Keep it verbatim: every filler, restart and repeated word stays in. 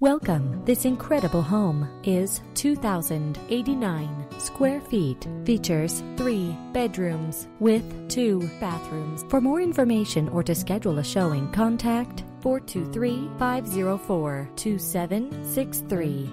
Welcome. This incredible home is two thousand eighty-nine square feet. Features three bedrooms with two bathrooms. For more information or to schedule a showing, contact four two three, five zero four, two seven six three.